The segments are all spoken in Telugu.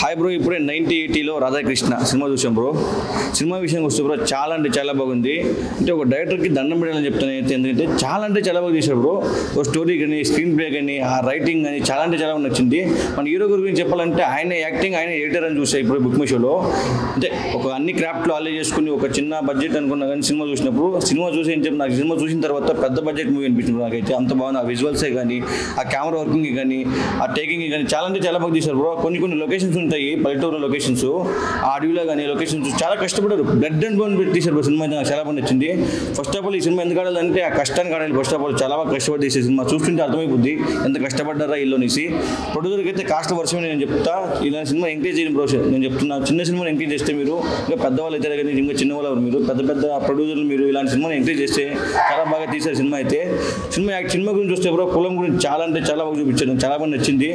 हाई ब्रो इपड़े 1980 राधा कृष्ण सिनेमा चूसां ब्रो सिनेमा विषयानिकि वस्ते ब्रो चाला अंटे चाला बागुंदी अंटे ओक डायरेक्टर की दंडम पेट्टालनि चेप्तानु एंदुकंटे चाला अंटे चाला बागा तीसारु ब्रो ओक स्टोरी गनि स्क्रीन प्ले गनि आ राइटिंग गनि चाला अंटे चाला नच्चिंदी मन हीरो गुरिंचि चेप्पालंटे आयन याक्टिंग आयन एडिटर अनि चूसा इपड़े बुक मई शोलो अंटे ओक अन्नि क्राफ्ट लो अले चेसुकुनि ओक चिन्न बजेट अनुकुन्ना गनि सिनेमा चूसिनप्पुडु सिनेमा चूसि एं चेप्पु नाकु सिनेमा चूसिन तर्वात पेद्द बजेट मूवी अनिपिस्तुंदि ब्रो नाकैते अंत बागुंदि आ विजुअल्स ए गनि आ कैमरा वर्किंग ए गनि आ टेकिंग ए गनि चाला अंटे चाला बागा तीसारु ब्रो कोन्नि कोन्नि लोकेशन्स ఉంటాయి పల్లెటూరు లొకేషన్స్ ఆడియోలో గాని లొకేషన్స్ చాలా కష్టపడారు బ్లడ్ అండ్ బోన్ పెట్టి తీశారు సినిమా నాకు చాలా బాగా నచ్చింది ఫస్ట్ ఆఫ్ ఆల్ ఈ సినిమా ఎందుకు ఆడాలంటే ఆ కష్టాన్ని ఆడాలి ఫస్ట్ ఆఫ్ ఆల్ చాలా బాగా కష్టపడి తీశారు సినిమా చూస్తుంటే అర్థమైపోద్ది ఎంత కష్టపడ్డారా ఇల్లోనిసి ప్రొడ్యూసర్కైతే కాస్ట్ వర్షమే నేను చెప్తా ఇలా సినిమా ఎంకరేజ్ చేయని ప్రొడ్యూసర్ నేను చెప్తున్నా చిన్న సినిమాని ఎంకరేజ్ చేస్తే మీరు ఇంకా పెద్ద వాళ్ళు అయితే కానీ ఇంకా చిన్న వాళ్ళు మీరు పెద్ద పెద్ద ప్రొడ్యూసర్లు మీరు ఇలాంటి సినిమాని ఎంకరేజ్ చేస్తే చాలా బాగా తీశారు సినిమా అయితే సినిమా గురించి చూస్తే బ్రో కులం గురించి చాలా అంటే చాలా బాగా చూపించారు చాలా బాగా నచ్చింది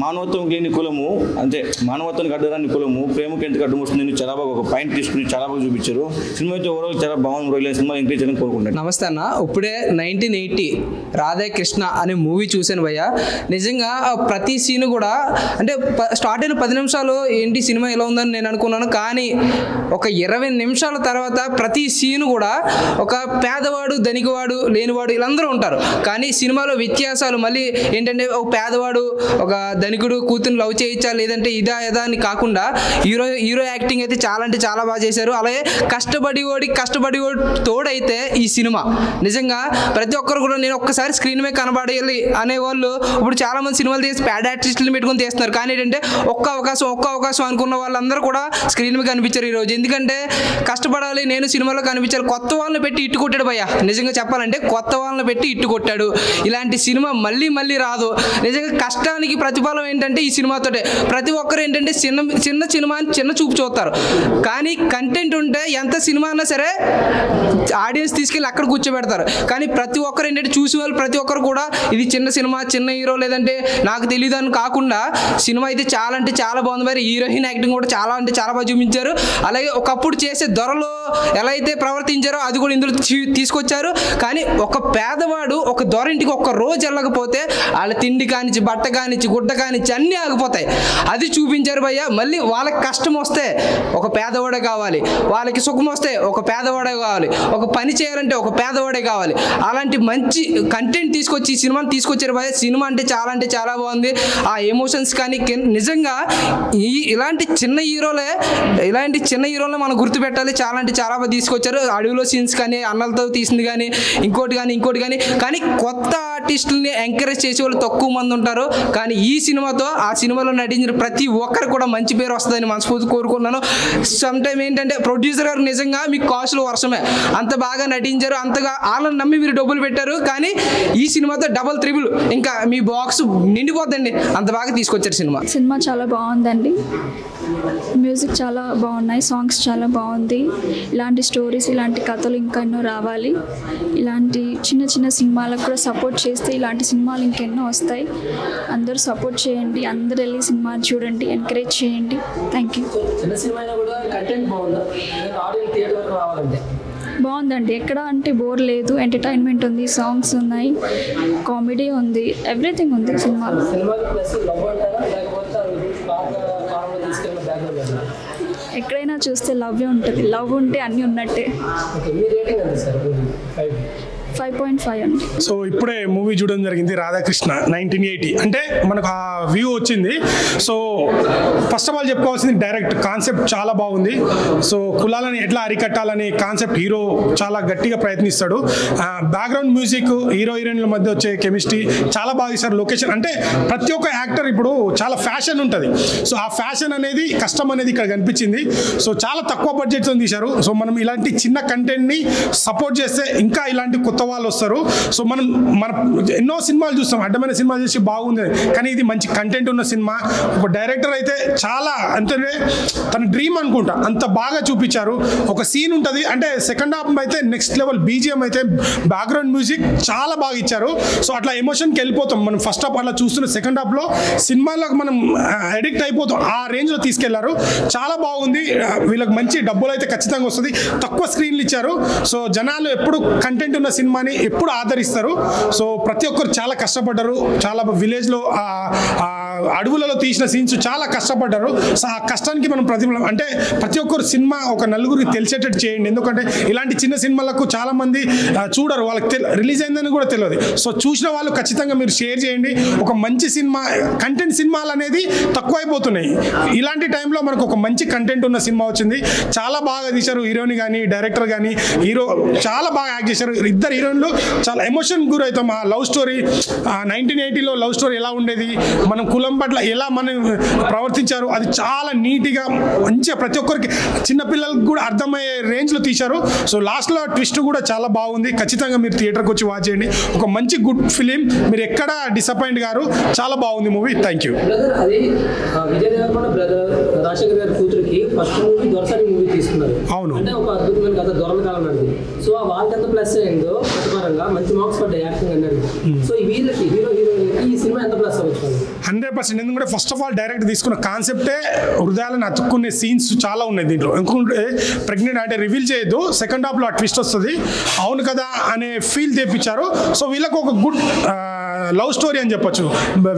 మానవత్వం లేని కులము అంటే మానవత్వానికి అడ్డరాని కులము ప్రేమకు ఎంత అడ్డం వస్తుందని చాలా బాగా ఒక పాయింట్ తీసుకుని చాలా బాగా చూపించారు సినిమా అయితే ఓవరాల్ చాలా బాగుంది రోయల్ సినిమా ఎంకరేజ్ చేయని కోరుకుంటున్నాను నమస్తే అన్న ఇప్పుడే 1980 రాధే కృష్ణ అనే మూవీ చూశాను భయ్య నిజంగా ప్రతి సీన్ కూడా అంటే స్టార్ట్ అయిన 10 నిమిషాలు ఏంటి సినిమా ఎలా ఉందని నేను అనుకున్నాను కానీ ఒక 20 నిమిషాల తర్వాత ప్రతి సీన్ కూడా ఒక పేదవాడు ధనికవాడు లేనివాడు వీళ్ళందరూ ఉంటారు కానీ సినిమాలో వ్యత్యాసాలు మళ్ళీ ఏంటంటే ఒక పేదవాడు ఒక ధనికుడు కూతుర్ని లవ్ చేయించాలి లేదంటే ఇదా ఏదా అని కాకుండా హీరో యాక్టింగ్ అయితే చాలా అంటే చాలా బాగా చేశారు అలాగే కష్టపడి ఓడి తోడైతే ఈ సినిమా నిజంగా ప్రతి ఒక్కరు కూడా నేను ఒక్కసారి స్క్రీన్ మీద కనబడాలి అనేవాళ్ళు ఇప్పుడు చాలా మంది సినిమాలు తీసి ప్యాడ్ ఆర్టిస్టులు పెట్టుకొని తీస్తున్నారు కానీ ఏంటంటే ఒక్క అవకాశం అనుకున్న వాళ్ళందరూ కూడా స్క్రీన్ మీద కనిపించారు ఈరోజు ఎందుకంటే కష్టపడాలి నేను సినిమాలో కనిపించాలి కొత్త వాళ్ళని పెట్టి ఇట్టు కొట్టాడు భయ్య నిజంగా చెప్పాలంటే కొత్త వాళ్ళని పెట్టి ఇట్టు కొట్టాడు ఇలాంటి సినిమా మళ్ళీ మళ్ళీ రాదు నిజంగా కష్టానికి ప్రతిఫలం ఏంటంటే ఈ సినిమాతోటే ప్రతి ఒక్కరు ఏంటంటే చిన్న చూపు చూస్తారు కానీ కంటెంట్ ఉంటే ఎంత సినిమా అన్నా సరే ఆడియన్స్ తీసుకెళ్ళి అక్కడ కూర్చోబెడతారు కానీ ప్రతి ఒక్కరు ఏంటంటే చూసే వాళ్ళు ప్రతి ఒక్కరు కూడా ఇది చిన్న సినిమా చిన్న హీరో లేదంటే నాకు తెలియదు అని కాకుండా సినిమా అయితే చాలా అంటే చాలా బాగుంది మరి హీరోయిన్ యాక్టింగ్ కూడా చాలా అంటే చాలా బాగా చూపించారు అలాగే ఒకప్పుడు చేసే దొరలో ఎలా అయితే ప్రవర్తించారో అది కూడా ఇందులో తీసుకొచ్చారు కానీ ఒక పేదవాడు ఒక దొర ఇంటికి ఒక్క రోజు వెళ్ళకపోతే వాళ్ళ తిండి కానిచ్చి బట్ట కానిచ్చి గుడ్డ కానిచ్చి అన్నీ ఆగిపోతాయి అది చూపించారు భయ్య మళ్ళీ వాళ్ళకి కష్టం వస్తే ఒక పేదవాడే కావాలి వాళ్ళకి సుఖం వస్తే ఒక పేదవాడే కావాలి ఒక పని చేయాలంటే ఒక పేదవాడే కావాలి అలాంటి మంచి కంటెంట్ తీసుకొచ్చి సినిమాని తీసుకొచ్చారు భయ్య సినిమా అంటే చాలా బాగుంది ఆ ఎమోషన్స్ కానీ నిజంగా ఇలాంటి చిన్న హీరోలే మనం గుర్తుపెట్టాలి చాలా అంటే చాలా బాగా తీసుకొచ్చారు అడవిలో సీన్స్ కానీ అన్నలతో తీసింది కానీ ఇంకోటి కానీ కొత్త ఆర్టిస్టుల్ని ఎంకరేజ్ చేసే వాళ్ళు తక్కువ మంది ఉంటారు కానీ ఈ సినిమాతో ఆ సినిమాలో నటించిన ప్రతి ఒక్కరు కూడా మంచి పేరు వస్తుందని మనస్ఫూర్తి కోరుకున్నాను సమ్ టైమ్ ఏంటంటే ప్రొడ్యూసర్ గారు నిజంగా మీకు కాసులు వర్షమే అంత బాగా నటించారు అంతగా వాళ్ళని నమ్మి మీరు డబ్బులు పెట్టారు కానీ ఈ సినిమాతో డబల్ త్రిబుల్ ఇంకా మీ బాక్స్ నిండిపోద్దండి అంత బాగా తీసుకొచ్చారు సినిమా చాలా బాగుందండి మ్యూజిక్ చాలా బాగున్నాయి సాంగ్స్ చాలా బాగుంది ఇలాంటి స్టోరీస్ ఇలాంటి కథలు ఇంకా ఎన్నో రావాలి ఇలాంటి చిన్న చిన్న సినిమాలకు కూడా సపోర్ట్ చేస్తే ఇలాంటి సినిమాలు ఇంకెన్నో వస్తాయి అందరూ సపోర్ట్ చేయండి అందరూ వెళ్ళి సినిమా చూడండి ఎంకరేజ్ చేయండి థ్యాంక్ యూ చిన్న సినిమాలో కూడా కంటెంట్ బాగుంది ఆడియన్స్ థియేటర్‌కి రావాలండి బాగుందండి ఎక్కడ అంటే బోర్ లేదు ఎంటర్టైన్మెంట్ ఉంది సాంగ్స్ ఉన్నాయి కామెడీ ఉంది ఎవ్రీథింగ్ ఉంది సినిమాలో ఎక్కడైనా చూస్తే లవ్వే ఉంటుంది లవ్ ఉంటే అన్నీ ఉన్నట్టే 5.5 అండి సో ఇప్పుడే మూవీ చూడడం జరిగింది రాధాకృష్ణ 1980 అంటే మనకు ఆ వ్యూ వచ్చింది సో ఫస్ట్ ఆఫ్ ఆల్ చెప్పుకోవాల్సింది డైరెక్ట్ కాన్సెప్ట్ చాలా బాగుంది సో కులాలని ఎట్లా అరికట్టాలని కాన్సెప్ట్ హీరో చాలా గట్టిగా ప్రయత్నిస్తాడు బ్యాక్గ్రౌండ్ మ్యూజిక్ హీరో హీరోయిన్ల మధ్య వచ్చే కెమిస్ట్రీ చాలా బాగా ఇస్తారు లొకేషన్ అంటే ప్రతి ఒక్క యాక్టర్ ఇప్పుడు చాలా ఫ్యాషన్ ఉంటుంది సో ఆ ఫ్యాషన్ అనేది కష్టం అనేది ఇక్కడ కనిపించింది సో చాలా తక్కువ బడ్జెట్తో తీశారు సో మనం ఇలాంటి చిన్న కంటెంట్ని సపోర్ట్ చేస్తే ఇంకా ఇలాంటి కొత్త వాళ్ళు వస్తారు సో మనం ఎన్నో సినిమాలు చూస్తాం అడ్డమైన సినిమాలు చేసి బాగుంది కానీ ఇది మంచి కంటెంట్ ఉన్న సినిమా ఒక డైరెక్టర్ అయితే చాలా అంటే తన డ్రీమ్ అనుకుంటా అంత బాగా చూపించారు ఒక సీన్ ఉంటుంది అంటే సెకండ్ హాఫ్ అయితే నెక్స్ట్ లెవెల్ బీజిఎం అయితే బ్యాక్గ్రౌండ్ మ్యూజిక్ చాలా బాగా ఇచ్చారు సో అట్లా ఎమోషన్కి వెళ్ళిపోతాం మనం ఫస్ట్ హాఫ్ అట్లా చూస్తున్న సెకండ్ హాఫ్లో సినిమాలకు మనం అడిక్ట్ అయిపోతాం ఆ రేంజ్లో తీసుకెళ్లారు చాలా బాగుంది వీళ్ళకి మంచి డబ్బులు అయితే ఖచ్చితంగా వస్తుంది తక్కువ స్క్రీన్లు ఇచ్చారు సో జనాలు ఎప్పుడు కంటెంట్ ఉన్న సినిమాని ఎప్పుడు ఆదరిస్తారు సో ప్రతి ఒక్కరు చాలా కష్టపడ్డారు చాలా విలేజ్లో అడవులలో తీసిన సీన్స్ చాలా కష్టపడ్డారు. సో ఆ కష్టానికి మనం ప్రతిఫలం అంటే ప్రతి ఒక్కరు సినిమా ఒక నలుగురికి తెలిసేటట్టు చేయండి. ఎందుకంటే ఇలాంటి చిన్న సినిమాలకు చాలామంది చూడరు, వాళ్ళకి రిలీజ్ అయిందని కూడా తెలియదు. సో చూసిన వాళ్ళు ఖచ్చితంగా మీరు షేర్ చేయండి. ఒక మంచి సినిమా కంటెంట్ సినిమాలు అనేది తక్కువ అయిపోతున్నాయి. ఇలాంటి టైంలో మనకు ఒక మంచి కంటెంట్ ఉన్న సినిమా వచ్చింది, చాలా బాగా తీశారు. హీరోని కానీ డైరెక్టర్ కానీ హీరో చాలా బాగా యాక్ట్ చేశారు. ఇద్దరు హీరోయిన్లు చాలా ఎమోషన్ గురవుతాం. ఆ లవ్ స్టోరీ 1980లో లవ్ స్టోరీ ఎలా ఉండేది, మనం కులం పట్ల ఎలా మనం ప్రవర్తించారు, అది చాలా నీట్గా మంచిగా ప్రతి ఒక్కరికి చిన్నపిల్లలకు కూడా అర్థమయ్యే రేంజ్లో తీశారు. సో లాస్ట్లో ట్విస్ట్ కూడా చాలా బాగుంది. ఖచ్చితంగా మీరు థియేటర్కి వచ్చి వాచ్ చేయండి. ఒక మంచి గుడ్ ఫిలిం, మీరు ఎక్కడ డిసప్పాయింట్ గారు, చాలా బాగుంది మూవీ. Thank you. అవును, హండ్రెడ్ పర్సెంట్. ఎందుకంటే ఫస్ట్ ఆఫ్ ఆల్ డైరెక్ట్ తీసుకున్న కాన్సెప్టే హృదయాలను అతుక్కునే సీన్స్ చాలా ఉన్నాయి దీంట్లో. ఎందుకంటే ప్రెగ్నెంట్ అంటే రివీల్ చేయొద్దు, సెకండ్ హాఫ్లో ఆ ట్విస్ట్ వస్తుంది, అవును కదా అనే ఫీల్ తెప్పించారు. సో వీళ్ళకు ఒక గుడ్ లవ్ స్టోరీ అని చెప్పచ్చు,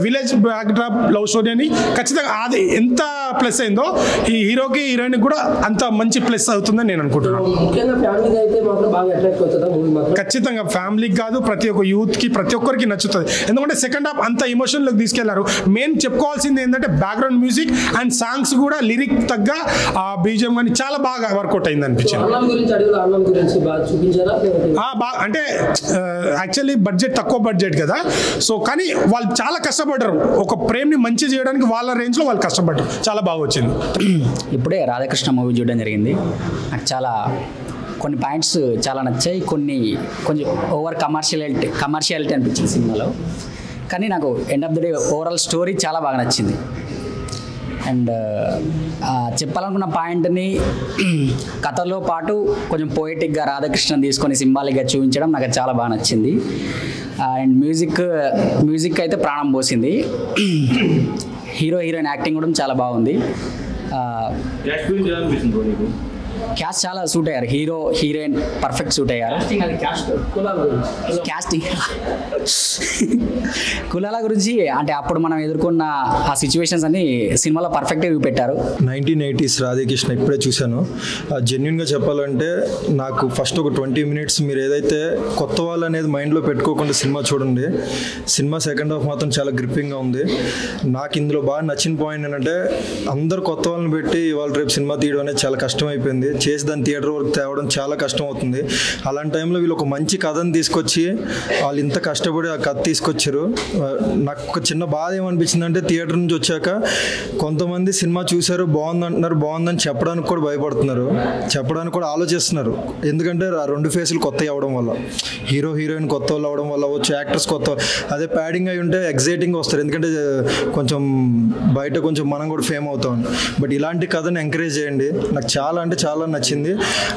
విలేజ్ బ్యాక్డ్రాప్ లవ్ స్టోరీ అని. ఖచ్చితంగా అది ఎంత ప్లస్ అయిందో ఈ హీరోకి హీరోయిన్ కూడా అంత మంచి ప్లస్ అవుతుందని నేను అనుకుంటున్నాను. ఖచ్చితంగా ఫ్యామిలీకి కాదు, ప్రతి ఒక్క యూత్కి ప్రతి ఒక్కరికి నచ్చుతుంది. ఎందుకంటే సెకండ్ హాఫ్ అంత ఎమోషన్లోకి తీసుకెళ్లారు. మెయిన్ చెప్పుకోవాల్సింది ఏంటంటే బ్యాక్గ్రౌండ్ మ్యూజిక్ అండ్ సాంగ్స్ కూడా లిరిక్ తగ్గ ఆ బీజిఎం కానీ చాలా బాగా వర్కౌట్ అయింది అనిపించింది. అంటే యాక్చువల్లీ బడ్జెట్ తక్కువ బడ్జెట్ కదా, సో కానీ వాళ్ళు చాలా కష్టపడ్డారు ఒక ప్రేమ్ని మంచి చేయడానికి. వాళ్ళ రేంజ్లో వాళ్ళు కష్టపడ్డారు, చాలా బాగా వచ్చింది. ఇప్పుడే రాధాకృష్ణ మూవీ చూడడం జరిగింది. నాకు చాలా కొన్ని పాయింట్స్ చాలా నచ్చాయి, కొన్ని కొంచెం ఓవర్ కమర్షియాలిటీ అనిపించింది సినిమాలో. కానీ నాకు end of the day overall story చాలా బాగా నచ్చింది. అండ్ చెప్పాలనుకున్న పాయింట్ని కథలో పాటు కొంచెం పోయిటిక్గా రాధాకృష్ణ తీసుకొని సింబాలిక్గా చూపించడం నాకు చాలా బాగా నచ్చింది. అండ్ మ్యూజిక్ అయితే ప్రాణం పోసింది. హీరో హీరోయిన్ యాక్టింగ్ కూడా చాలా బాగుంది. క్యాస్ట్ చాలా సూట్ అయ్యారు, హీరో హీరోయిన్ పర్ఫెక్ట్ సూట్ అయ్యారు. క్యాస్టింగ్ కులాల గురించి అంటే అప్పుడు మనం ఎదుర్కొన్న ఆ సిచ్యువేషన్స్ అన్ని సినిమాలో పర్ఫెక్ట్గా చూపెట్టారు. 1980s రాధే కృష్ణ ఇప్పుడే చూశాను. జెన్యున్గా చెప్పాలంటే నాకు ఫస్ట్ ఒక 20 minutes మీరు ఏదైతే కొత్త వాళ్ళు అనేది మైండ్లో పెట్టుకోకుండా సినిమా చూడండి. సినిమా సెకండ్ హాఫ్ మాత్రం చాలా గ్రిప్పింగ్గా ఉంది. నాకు ఇందులో బాగా నచ్చిన పాయింట్ ఏంటంటే అందరు కొత్త వాళ్ళని పెట్టి ఇవాళ రేపు సినిమా తీయడం అనేది చాలా కష్టమైపోయింది, చేసి దాన్ని థియేటర్ వరకు తేవడం చాలా కష్టం అవుతుంది. అలాంటి టైంలో వీళ్ళు ఒక మంచి కథను తీసుకొచ్చి వాళ్ళు ఇంత కష్టపడి ఆ కథ తీసుకొచ్చారు. నాకు ఒక చిన్న బాధ ఏమనిపించింది అంటే థియేటర్ నుంచి వచ్చాక కొంతమంది సినిమా చూశారు, బాగుంది అంటున్నారు, బాగుందని చెప్పడానికి కూడా భయపడుతున్నారు, చెప్పడానికి కూడా ఆలోచిస్తున్నారు. ఎందుకంటే ఆ రెండు ఫేసులు కొత్తవి అవ్వడం వల్ల, హీరో హీరోయిన్ కొత్త వాళ్ళు అవ్వడం వల్ల, వచ్చే యాక్టర్స్ కొత్త. అదే ప్యాడింగ్ అయి ఉంటే ఎగ్జైటింగ్గా వస్తారు, ఎందుకంటే కొంచెం బయట కొంచెం మనం కూడా ఫేమ్ అవుతాం. బట్ ఇలాంటి కథను ఎంకరేజ్ చేయండి. నాకు చాలా అంటే చాలా నచ్చింది.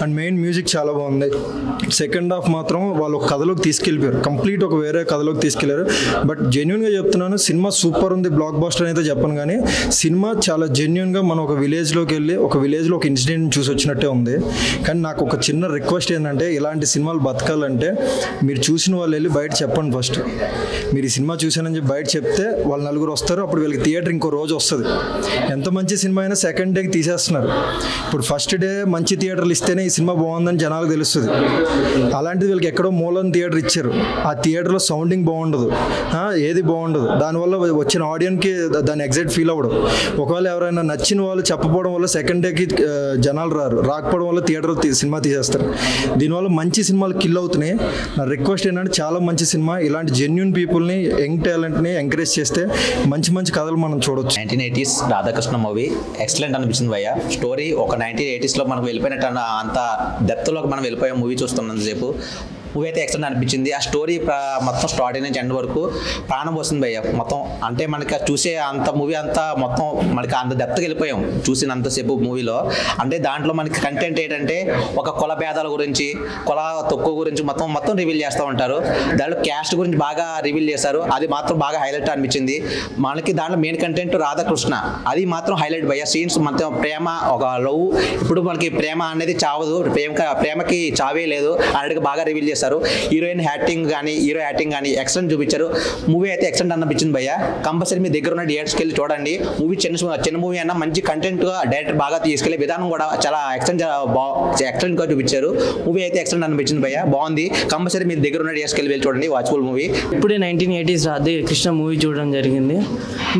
అండ్ మెయిన్ మ్యూజిక్ చాలా బాగుంది. సెకండ్ హాఫ్ మాత్రం వాళ్ళు ఒక కథలోకి తీసుకెళ్ళిపోయారు, కంప్లీట్ ఒక వేరే కథలోకి తీసుకెళ్లారు. బట్ జెన్యున్గా చెప్తున్నాను, సినిమా సూపర్ ఉంది, బ్లాక్ బాస్టర్ అయితే చెప్పను, కానీ సినిమా చాలా జెన్యున్గా మనం ఒక విలేజ్లోకి వెళ్ళి ఒక విలేజ్లో ఒక ఇన్సిడెంట్ చూసి వచ్చినట్టే ఉంది. కానీ నాకు ఒక చిన్న రిక్వెస్ట్ ఏంటంటే ఇలాంటి సినిమాలు బతకాలంటే మీరు చూసిన వాళ్ళు వెళ్ళి బయట చెప్పండి. ఫస్ట్ మీరు ఈ సినిమా చూశానని చెప్పి బయట చెప్తే వాళ్ళు నలుగురు వస్తారు, అప్పుడు వీళ్ళకి థియేటర్ ఇంకో రోజు వస్తుంది. ఎంత మంచి సినిమా అయినా సెకండ్ డేకి తీసేస్తున్నారు. ఇప్పుడు ఫస్ట్ డే మంచి థియేటర్లు ఇస్తేనే ఈ సినిమా బాగుందని జనాలకు తెలుస్తుంది. అలాంటిది వీళ్ళకి ఎక్కడో మూలం థియేటర్ ఇచ్చారు, ఆ థియేటర్లో సౌండింగ్ బాగుండదు, ఏది బాగుండదు, దానివల్ల వచ్చిన ఆడియన్స్కి దాన్ని ఎగ్జైట్ ఫీల్ అవ్వడం. ఒకవేళ ఎవరైనా నచ్చిన వాళ్ళు చెప్పపోవడం వల్ల సెకండ్ డేకి జనాలు రారు, రాకపోవడం వల్ల థియేటర్ సినిమా తీసేస్తారు. దీనివల్ల మంచి సినిమాలు కిల్ అవుతున్నాయి. నా రిక్వెస్ట్ ఏంటంటే చాలా మంచి సినిమా, ఇలాంటి జెన్యున్ పీపుల్ని యంగ్ టాలెంట్ని ఎంకరేజ్ చేస్తే మంచి మంచి కథలు మనం చూడవచ్చు. 1980s రాధాకృష్ణ మూవీ ఎక్సలెంట్ అనిపించింది భయ్య. స్టోరీ ఒక 1980sలో మనకు వెళ్ళిపోయినట్టు అంత డెప్త్లోకి మనం వెళ్ళిపోయే మూవీ చూస్తున్నంతసేపు మూవీ అయితే ఎక్సలెంట్ అనిపించింది. ఆ స్టోరీ మొత్తం స్టార్టింగ్ నుంచి ఎండ్ వరకు ప్రాణం పోసింది భయ్య. మొత్తం అంటే మనకి చూసే అంత మూవీ అంతా మొత్తం మనకి అంత డెప్త్కి వెళ్ళిపోయాం చూసినంతసేపు మూవీలో. అంటే దాంట్లో మనకి కంటెంట్ ఏంటంటే ఒక కుల భేదాల గురించి, కుల తక్కువ గురించి మొత్తం రివీల్ చేస్తూ ఉంటారు. దాంట్లో క్యాస్ట్ గురించి బాగా రివీల్ చేశారు, అది మాత్రం బాగా హైలైట్ అనిపించింది మనకి. దాంట్లో మెయిన్ కంటెంట్ రాధాకృష్ణ, అది మాత్రం హైలైట్ భయ్య. సీన్స్ మొత్తం ప్రేమ, ఒక లవ్, ఇప్పుడు మనకి ప్రేమ అనేది చావదు, ప్రేమకి చావే లేదు అన్నట్టుగా బాగా రివీల్ చేశారు. हीरोइन యాక్టింగ్ గాని హీరో యాక్టింగ్ గాని ఎక్సలెంట్ చూపించారు మూవీ అయితే ఎక్సలెంట్ అనిపించింది భయ్య కంపల్సరీ మీ దగ్గర ఉన్న థియేటర్స్ కి వెళ్ళి చూడండి మూవీ చిన్న మూవీ అన్న మంచి కంటెంట్ గా డైరెక్టర్ బాగా తీసుకెళ్లే విధానం కూడా చాలా ఎక్సలెంట్ గా చూపించారు మూవీ అయితే ఎక్సలెంట్ అనిపించింది భయ్య బాగుంది కంపల్సరీ మీ దగ్గర ఉన్న థియేటర్స్ కి వెళ్ళి చూడండి వాచ్ఫుల్ మూవీ ఇప్పుడు 1980s రాధే కృష్ణ మూవీ చూడడం జరిగింది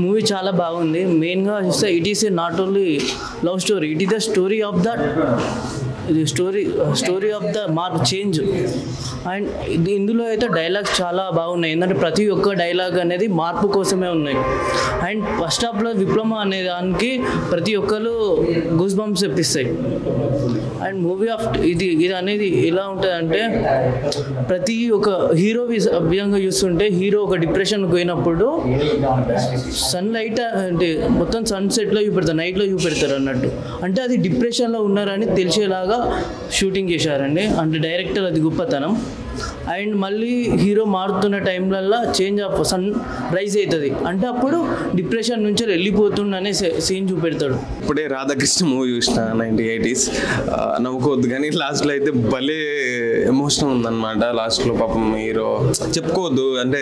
మూవీ చాలా బాగుంది మెయిన్ గా చూస్తే it is not only love story it is the story of the story of the mark change and इंदुलो डायलॉग्स चाला बागुन्नायि एंदंटे प्रति ओक्क डायलॉग अनेदी मार्पु कोसमे उन्नायि अंड फस्ट हाफ लो विप्लवम अने दानिकी प्रति ओक्कलु गूस बम्प्स इप्पिस्तायि अंड मूवी आफ् इदी इदी अनेदी एला उंटदंटे प्रति ओक हीरो विषयंगा चूस्तुंटे हीरो ओक डिप्रेशन कि पोयिनप्पुडु सन लाइट अंटे मोत्तं सन सेट लो चूपेडतारु नाइट लो चूपेडतारु अन्नट्टु अंटे अदी डिप्रेशन लो उन्नारनि तेलिसेलागा షూటింగ్ చేశారండి అంటే డైరెక్టర్ అది గొప్పతనం అండ్ మళ్ళీ హీరో మారుతున్న టైంలల్లా చేంజ్ ఆఫ్ సన్ రైజ్ అవుతుంది అంటే అప్పుడు డిప్రెషన్ నుంచి వెళ్ళిపోతుందనే సీన్ చూపెడతాడు ఇప్పుడే రాధాకృష్ణ మూవీ చూసిన 1980s నవ్వుకోవద్దు కానీ లాస్ట్లో అయితే భలే ఎమోషనల్ ఉందన్నమాట లాస్ట్లో పాపం హీరో చెప్పుకోవద్దు అంటే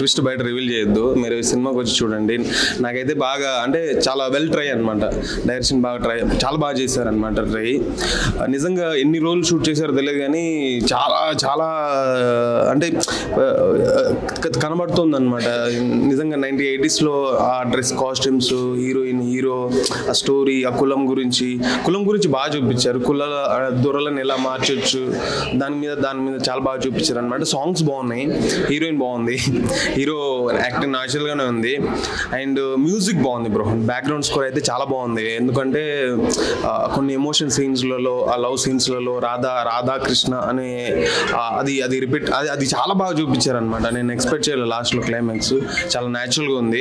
ట్విస్ట్ బయట రివీల్ చేయొద్దు మీరు సినిమాకి వచ్చి చూడండి నాకైతే బాగా అంటే చాలా వెల్ ట్రై అనమాట డైరెక్షన్ బాగా ట్రై చాలా బాగా చేశారనమాట ట్రై నిజంగా ఎన్ని రోజులు షూట్ చేశారో తెలియదు కానీ చాలా చాలా అంటే కనబడుతుందన్నమాట నిజంగా 1980sలో ఆ డ్రెస్ కాస్ట్యూమ్స్ హీరోయిన్ హీరో ఆ స్టోరీ ఆ కులం గురించి బాగా చూపించారు కులాల దొరలను ఎలా మార్చొచ్చు దాని మీద చాలా బాగా చూపించారు అనమాట సాంగ్స్ బాగున్నాయి హీరోయిన్ బాగుంది హీరో యాక్టింగ్ నాచురల్గానే ఉంది అండ్ మ్యూజిక్ బాగుంది బ్రో బ్యాక్గ్రౌండ్ స్కోర్ అయితే చాలా బాగుంది ఎందుకంటే కొన్ని ఎమోషన్ సీన్స్లలో ఆ లవ్ సీన్స్లలో రాధాకృష్ణ అనే అది రిపీట్ అది చాలా బాగా చూపించారనమాట నేను ఎక్స్పెక్ట్ చేయలేదు లాస్ట్లో క్లైమాక్స్ చాలా న్యాచురల్గా ఉంది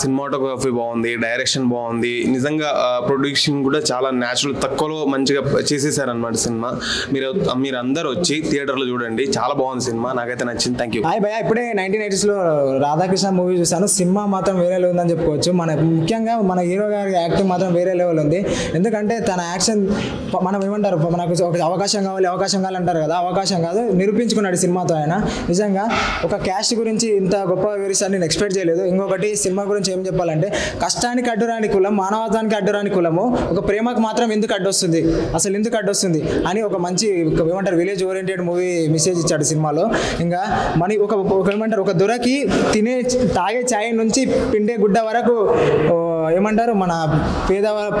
సినిమాటోగ్రఫీ బాగుంది డైరెక్షన్ బాగుంది నిజంగా ప్రొడక్షన్ కూడా చాలా న్యాచురల్ తక్కువలో మంచిగా చేసేసారనమాట సినిమా మీరందరూ వచ్చి థియేటర్లో చూడండి చాలా బాగుంది సినిమా నాకైతే నచ్చింది థ్యాంక్ యూ హాయ్ భయ్యా ఇప్పుడే 1980sలో రాధాకృష్ణ మూవీ చూసాను సినిమా మాత్రం వేరే లెవెల్ ఉందని చెప్పుకోవచ్చు మన ముఖ్యంగా మన హీరో గారి యాక్టింగ్ మాత్రం వేరే లెవెల్ ఉంది ఎందుకంటే తన యాక్షన్ మనం ఏమంటారు మనకు అవకాశం కావాలి అంటారు కదా అవకాశం కాదు నిరూపించుకున్నాడు సినిమాతో ఆయన నిజంగా ఒక క్యాస్ట్ గురించి ఇంత గొప్ప వివరిస్తాను నేను ఎక్స్పెక్ట్ చేయలేదు ఇంకొకటి సినిమా గురించి ఏం చెప్పాలంటే కష్టానికి అడ్డురాని కులం మానవత్వానికి అడ్డురాని కులము ఒక ప్రేమకు మాత్రం ఎందుకు అడ్డొస్తుంది అని ఒక మంచి ఏమంటారు విలేజ్ ఓరియంటెడ్ మూవీ మెసేజ్ ఇచ్చాడు సినిమాలో ఇంకా మన ఏమంటారు ఒక దొరకి తాగే ఛాయ్ నుంచి పిండే గుడ్డ వరకు ఏమంటారు మన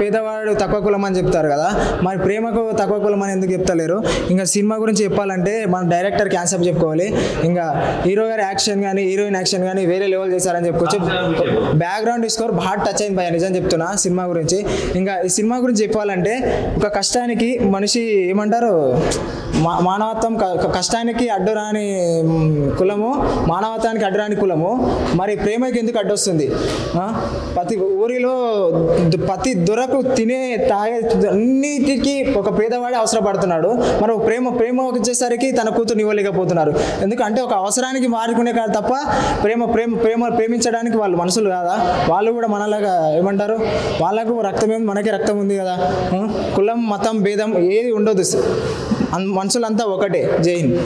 పేదవాడు తక్కువ కులం అని చెప్తారు కదా మరి ప్రేమకు తక్కువ కులం అని ఎందుకు చెప్తలేరు ఇంకా సినిమా గురించి చెప్పాలంటే మన డైరెక్టర్ క్యాన్సెప్ట్ చెప్పుకోవాలి ఇంకా హీరో గారి యాక్షన్ కానీ హీరోయిన్ యాక్షన్ కానీ వేరే లెవెల్ చేశారని చెప్పుకోవచ్చు బ్యాక్గ్రౌండ్ స్కోర్ బాగా టచ్ అయింది భయ్యా నిజం చెప్తున్నా సినిమా గురించి ఇంకా ఈ సినిమా గురించి చెప్పాలంటే ఒక కష్టానికి మనిషి ఏమంటారు మానవత్వం కష్టానికి అడ్డురాని కులము మానవత్వానికి అడ్డురాని కులము మరి ప్రేమకి ఎందుకు అడ్డొస్తుంది ప్రతి ఊరిలో ప్రతి దొరకు తాగే అన్నిటికీ ఒక పేదవాడే అవసరపడుతున్నాడు మరి ప్రేమ వచ్చేసరికి తన కూతురు ఇవ్వలేకపోతున్నారు ఎందుకంటే ఒక అవసరానికి మారుకునే కాదు తప్ప ప్రేమ ప్రేమించడానికి వాళ్ళు మనుషులు కాదా వాళ్ళు కూడా మనలాగా ఏమంటారు వాళ్ళకు రక్తమేమి మనకి రక్తం ఉంది కదా కులం మతం భేదం ఏది ఉండదు మనుషులంతా ఒకటే జై హింద్